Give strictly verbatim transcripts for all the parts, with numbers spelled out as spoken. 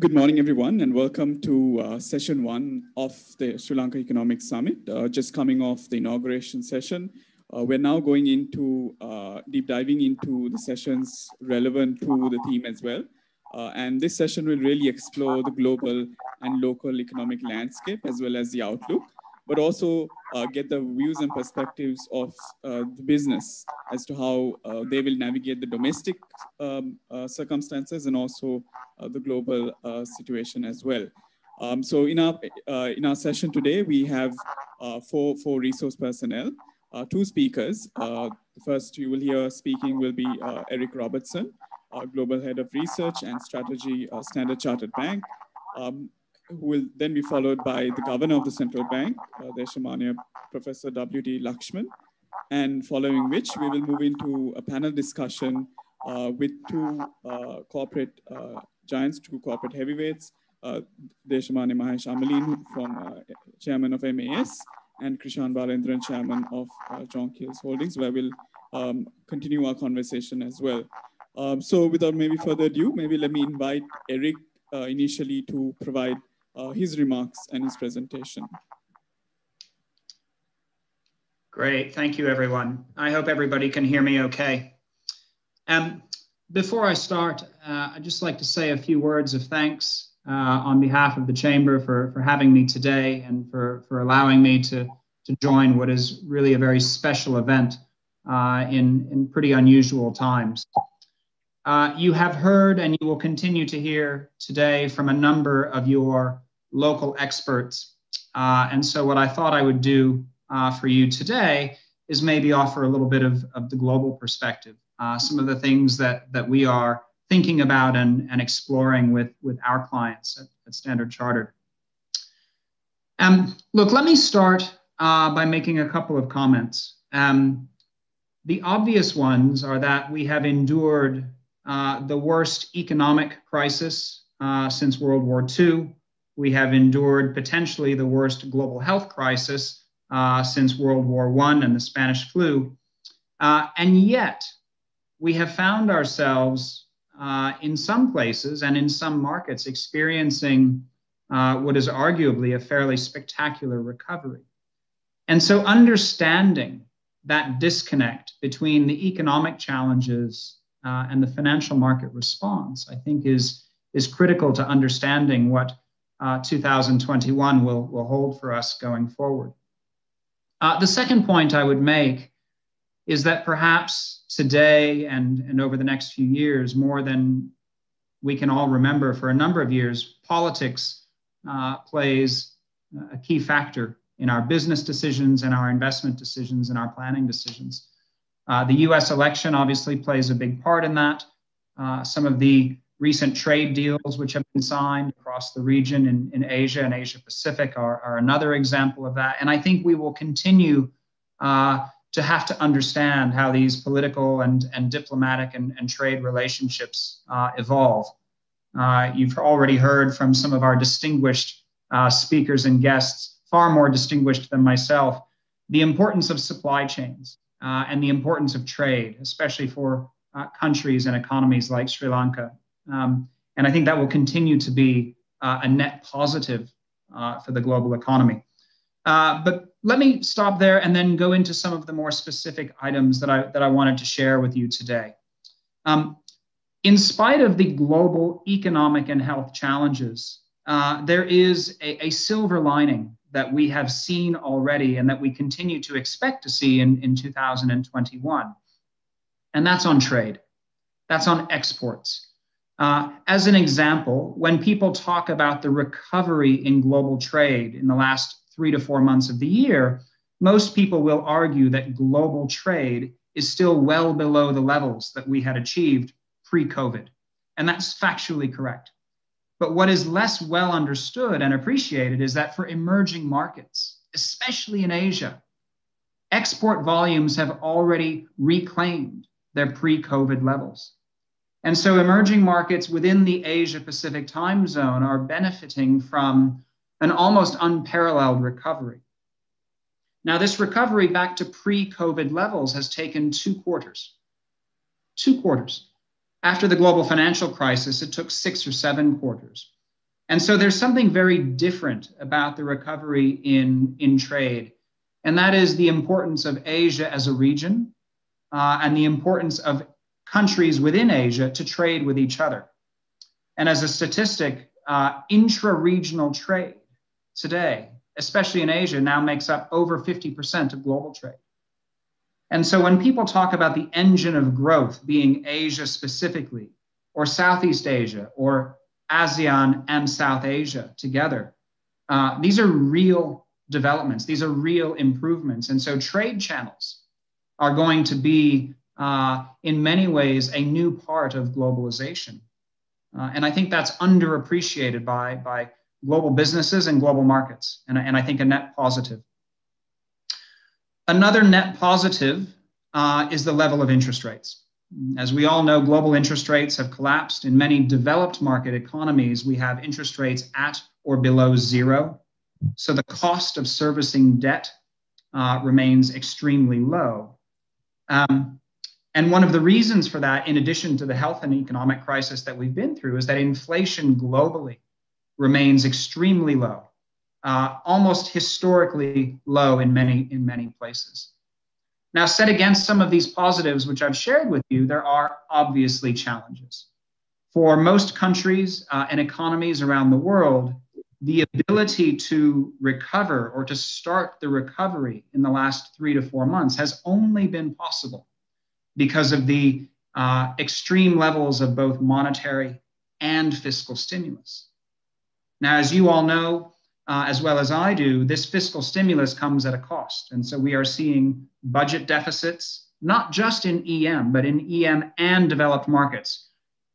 Good morning, everyone, and welcome to uh, session one of the Sri Lanka Economic Summit, uh, just coming off the inauguration session. Uh, we're now going into uh, deep diving into the sessions relevant to the theme as well. Uh, and this session will really explore the global and local economic landscape as well as the outlook, but also uh, get the views and perspectives of uh, the business as to how uh, they will navigate the domestic um, uh, circumstances and also uh, the global uh, situation as well. Um, so in our, uh, in our session today, we have uh, four, four resource personnel, uh, two speakers. Uh, the first you will hear speaking will be uh, Eric Robertson, uh, Global Head of Research and Strategy, uh, Standard Chartered Bank, um, who will then be followed by the governor of the central bank, uh, Deshamanya Professor W D Lakshman, and following which we will move into a panel discussion uh, with two uh, corporate uh, giants, two corporate heavyweights, uh, Deshamanya Mahesh Amalean, from uh, chairman of M A S, and Krishan Balendran, chairman of uh, John Keells Holdings, where we'll um, continue our conversation as well. Um, so without maybe further ado, maybe let me invite Eric uh, initially to provide Uh, his remarks and his presentation. Great, thank you everyone. I hope everybody can hear me okay. Um, before I start, uh, I'd just like to say a few words of thanks uh, on behalf of the Chamber for, for having me today and for, for allowing me to, to join what is really a very special event uh, in, in pretty unusual times. Uh, you have heard and you will continue to hear today from a number of your local experts. Uh, and so what I thought I would do uh, for you today is maybe offer a little bit of, of the global perspective, uh, some of the things that, that we are thinking about and, and exploring with, with our clients at, at Standard Chartered. Um, look, let me start uh, by making a couple of comments. Um, the obvious ones are that we have endured Uh, the worst economic crisis uh, since World War Two. We have endured potentially the worst global health crisis uh, since World War One and the Spanish flu. Uh, and yet, we have found ourselves uh, in some places and in some markets experiencing uh, what is arguably a fairly spectacular recovery. And so understanding that disconnect between the economic challenges Uh, and the financial market response, I think, is, is critical to understanding what uh, two thousand twenty-one will, will hold for us going forward. Uh, the second point I would make is that perhaps today and, and over the next few years, more than we can all remember for a number of years, politics uh, plays a key factor in our business decisions and our investment decisions and our planning decisions. Uh, the U S election obviously plays a big part in that. Uh, some of the recent trade deals which have been signed across the region in, in Asia and Asia Pacific are, are another example of that. And I think we will continue uh, to have to understand how these political and, and diplomatic and, and trade relationships uh, evolve. Uh, you've already heard from some of our distinguished uh, speakers and guests, far more distinguished than myself, the importance of supply chains. Uh, and the importance of trade, especially for uh, countries and economies like Sri Lanka. Um, and I think that will continue to be uh, a net positive uh, for the global economy. Uh, but let me stop there and then go into some of the more specific items that I, that I wanted to share with you today. Um, in spite of the global economic and health challenges, uh, there is a, a silver lining that we have seen already and that we continue to expect to see in, in two thousand twenty-one. And that's on trade, that's on exports. Uh, as an example, when people talk about the recovery in global trade in the last three to four months of the year, most people will argue that global trade is still well below the levels that we had achieved pre-COVID. And that's factually correct. But what is less well understood and appreciated is that for emerging markets, especially in Asia, export volumes have already reclaimed their pre-COVID levels. And so emerging markets within the Asia Pacific time zone are benefiting from an almost unparalleled recovery. Now, this recovery back to pre-COVID levels has taken two quarters, two quarters. After the global financial crisis, it took six or seven quarters. And so there's something very different about the recovery in, in trade, and that is the importance of Asia as a region uh, and the importance of countries within Asia to trade with each other. And as a statistic, uh, intra-regional trade today, especially in Asia, now makes up over fifty percent of global trade. And so when people talk about the engine of growth being Asia specifically, or Southeast Asia, or ASEAN and South Asia together, uh, these are real developments. These are real improvements. And so trade channels are going to be, uh, in many ways, a new part of globalization. Uh, and I think that's underappreciated by, by global businesses and global markets. And, and I think a net positive. Another net positive uh, is the level of interest rates. As we all know, global interest rates have collapsed. In many developed market economies, we have interest rates at or below zero. So the cost of servicing debt uh, remains extremely low. Um, and one of the reasons for that, in addition to the health and economic crisis that we've been through, is that inflation globally remains extremely low, uh, almost historically low in many, in many places. Now, set against some of these positives, which I've shared with you, there are obviously challenges. For most countries uh, and economies around the world, the ability to recover or to start the recovery in the last three to four months has only been possible because of the uh, extreme levels of both monetary and fiscal stimulus. Now, as you all know, Uh, as well as I do, this fiscal stimulus comes at a cost. And so we are seeing budget deficits, not just in E M, but in E M and developed markets,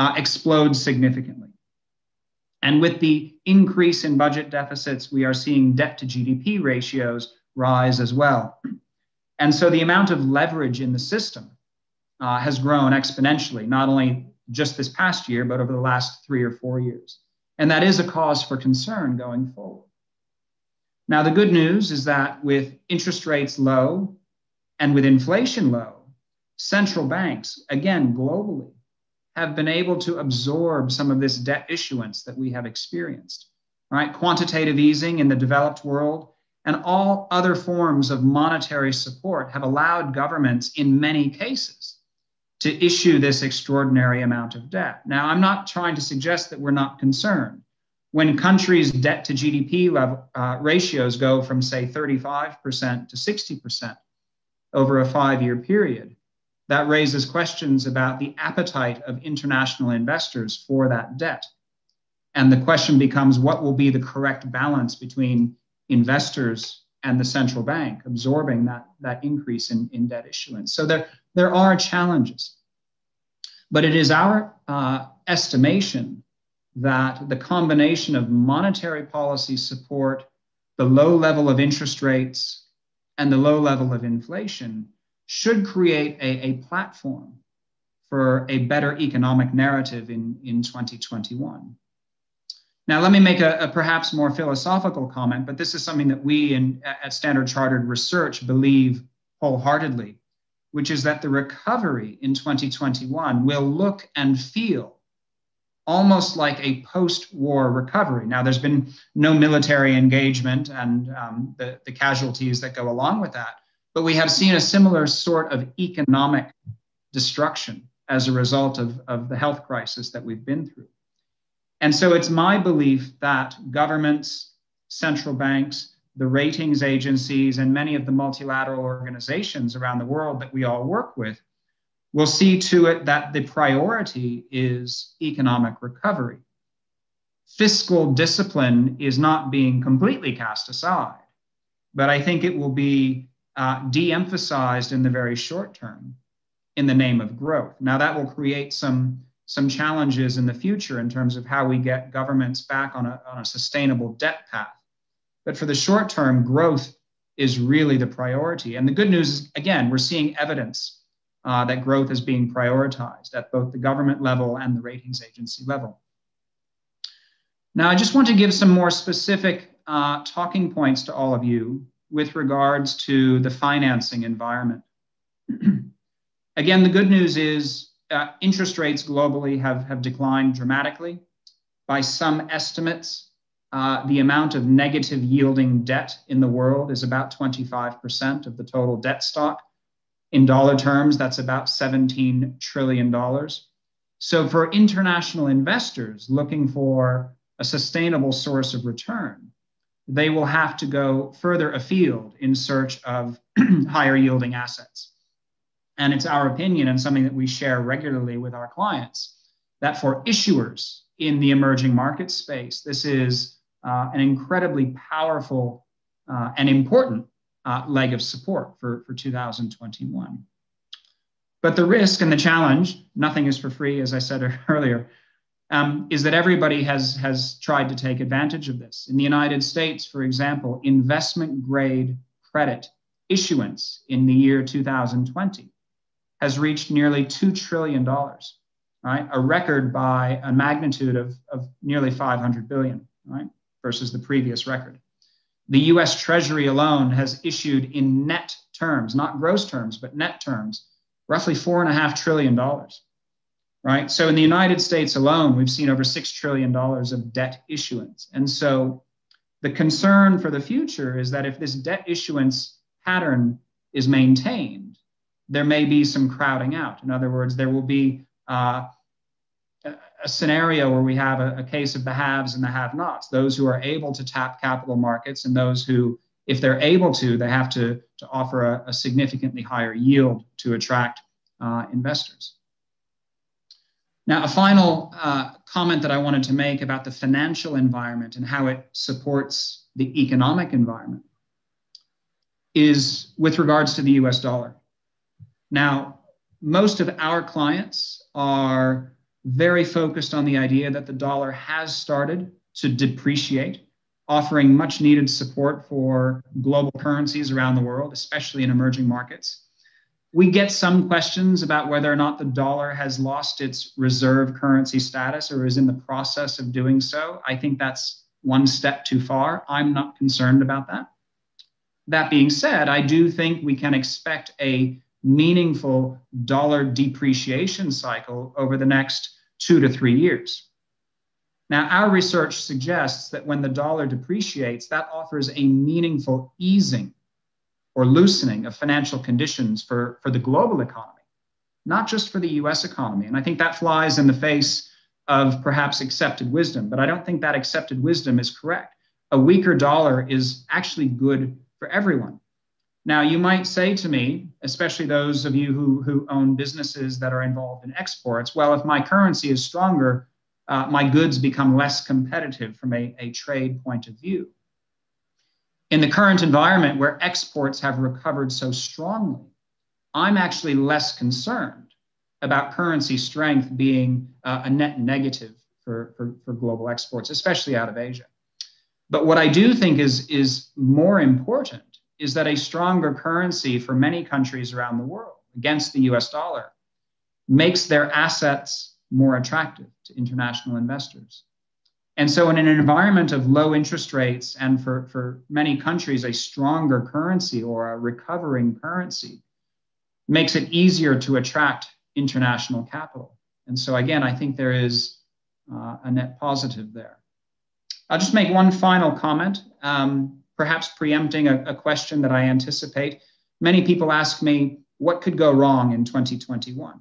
uh, explode significantly. And with the increase in budget deficits, we are seeing debt to G D P ratios rise as well. And so the amount of leverage in the system uh, has grown exponentially, not only just this past year, but over the last three or four years. And that is a cause for concern going forward. Now, the good news is that with interest rates low and with inflation low, central banks, again, globally, have been able to absorb some of this debt issuance that we have experienced, right? Quantitative easing in the developed world and all other forms of monetary support have allowed governments in many cases to issue this extraordinary amount of debt. Now, I'm not trying to suggest that we're not concerned. When countries' debt to G D P level, uh, ratios go from, say, thirty-five percent to sixty percent over a five-year period, that raises questions about the appetite of international investors for that debt. And the question becomes, what will be the correct balance between investors and the central bank absorbing that, that increase in, in debt issuance? So there, there are challenges, but it is our uh, estimation that the combination of monetary policy support, the low level of interest rates, and the low level of inflation should create a, a platform for a better economic narrative in, in twenty twenty-one. Now, let me make a, a perhaps more philosophical comment, but this is something that we in, at Standard Chartered Research believe wholeheartedly, which is that the recovery in twenty twenty-one will look and feel almost like a post-war recovery. Now, there's been no military engagement and um, the, the casualties that go along with that, but we have seen a similar sort of economic destruction as a result of, of the health crisis that we've been through. And so it's my belief that governments, central banks, the ratings agencies, and many of the multilateral organizations around the world that we all work with we'll see to it that the priority is economic recovery. Fiscal discipline is not being completely cast aside, but I think it will be uh, de-emphasized in the very short term in the name of growth. Now, that will create some, some challenges in the future in terms of how we get governments back on a, on a sustainable debt path. But for the short term, growth is really the priority. And the good news is, again, we're seeing evidence Uh, that growth is being prioritized at both the government level and the ratings agency level. Now, I just want to give some more specific uh, talking points to all of you with regards to the financing environment. Again, the good news is uh, interest rates globally have, have declined dramatically. by some estimates, uh, the amount of negative yielding debt in the world is about twenty-five percent of the total debt stock. In dollar terms, that's about seventeen trillion dollars. So for international investors looking for a sustainable source of return, they will have to go further afield in search of higher yielding assets. And it's our opinion, and something that we share regularly with our clients, that for issuers in the emerging market space, this is uh, an incredibly powerful uh, and important uh, leg of support for, for two thousand twenty-one. But the risk and the challenge, nothing is for free, as I said earlier, Um, is that everybody has, has tried to take advantage of this. In the United States, for example, investment grade credit issuance in the year two thousand twenty has reached nearly two trillion dollars, right? A record by a magnitude of, of nearly five hundred billion, right? Versus the previous record. The U S Treasury alone has issued in net terms, not gross terms, but net terms, roughly four and a half trillion dollars. Right? So in the United States alone, we've seen over six trillion dollars of debt issuance. And so the concern for the future is that if this debt issuance pattern is maintained, there may be some crowding out. In other words, there will be uh, a scenario where we have a, a case of the haves and the have-nots, those who are able to tap capital markets and those who, if they're able to, they have to, to offer a, a significantly higher yield to attract uh, investors. Now, a final uh, comment that I wanted to make about the financial environment and how it supports the economic environment is with regards to the U S dollar. Now, most of our clients are very focused on the idea that the dollar has started to depreciate, offering much needed support for global currencies around the world, especially in emerging markets. We get some questions about whether or not the dollar has lost its reserve currency status or is in the process of doing so. I think that's one step too far. I'm not concerned about that. That being said, I do think we can expect a meaningful dollar depreciation cycle over the next two to three years. Now, our research suggests that when the dollar depreciates, that offers a meaningful easing or loosening of financial conditions for, for the global economy, not just for the U S economy. And I think that flies in the face of perhaps accepted wisdom, but I don't think that accepted wisdom is correct. A weaker dollar is actually good for everyone. Now, you might say to me, especially those of you who, who own businesses that are involved in exports, well, if my currency is stronger, uh, my goods become less competitive from a, a trade point of view. In the current environment where exports have recovered so strongly, I'm actually less concerned about currency strength being uh, a net negative for, for, for global exports, especially out of Asia. But what I do think is, is more important is that a stronger currency for many countries around the world against the U S dollar makes their assets more attractive to international investors. And so in an environment of low interest rates and for, for many countries, a stronger currency or a recovering currency makes it easier to attract international capital. And so again, I think there is uh, a net positive there. I'll just make one final comment, um, perhaps preempting a, a question that I anticipate. Many people ask me, what could go wrong in twenty twenty-one?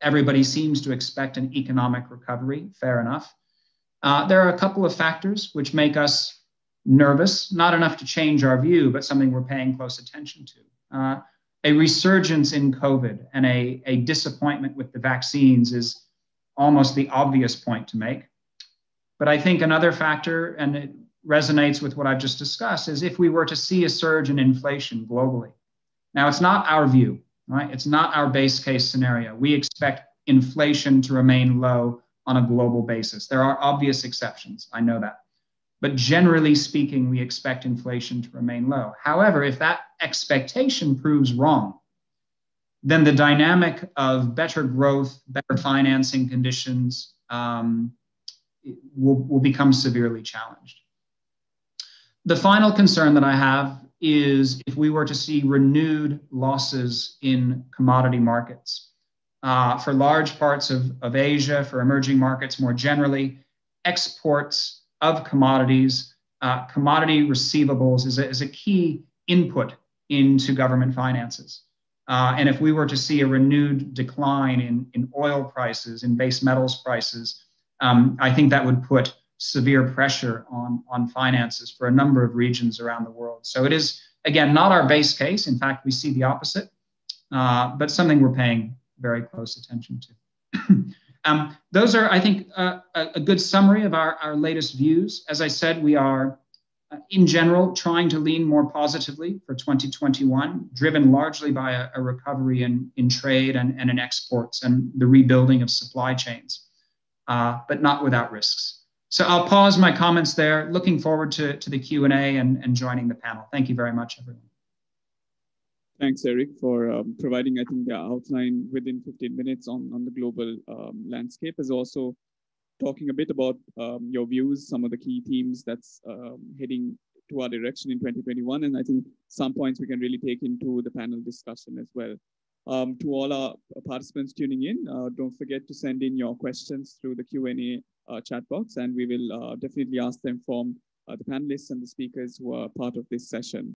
Everybody seems to expect an economic recovery, fair enough. Uh, there are a couple of factors which make us nervous, not enough to change our view, but something we're paying close attention to. Uh, a resurgence in COVID and a, a disappointment with the vaccines is almost the obvious point to make. But I think another factor, and it resonates with what I've just discussed, is if we were to see a surge in inflation globally. Now, it's not our view, right? It's not our base case scenario. We expect inflation to remain low on a global basis. There are obvious exceptions, I know that. But generally speaking, we expect inflation to remain low. However, if that expectation proves wrong, then the dynamic of better growth, better financing conditions um, will, will become severely challenged. The final concern that I have is if we were to see renewed losses in commodity markets. Uh, for large parts of, of Asia, for emerging markets more generally, exports of commodities, uh, commodity receivables is a, is a key input into government finances. Uh, and if we were to see a renewed decline in, in oil prices, in base metals prices, um, I think that would put severe pressure on, on finances for a number of regions around the world. So it is, again, not our base case. In fact, we see the opposite, uh, but something we're paying very close attention to. um, those are, I think, uh, a, a good summary of our, our latest views. As I said, we are, Uh, in general, trying to lean more positively for twenty twenty-one, driven largely by a, a recovery in, in trade and, and in exports and the rebuilding of supply chains, uh, but not without risks. So I'll pause my comments there, looking forward to, to the Q and A and, and joining the panel. Thank you very much, everyone. Thanks, Eric, for um, providing, I think, the outline within fifteen minutes on, on the global um, landscape, as also talking a bit about um, your views, some of the key themes that's um, heading to our direction in twenty twenty-one. And I think some points we can really take into the panel discussion as well. Um, to all our participants tuning in, uh, don't forget to send in your questions through the Q and A uh, chat box, and we will uh, definitely ask them from uh, the panelists and the speakers who are part of this session.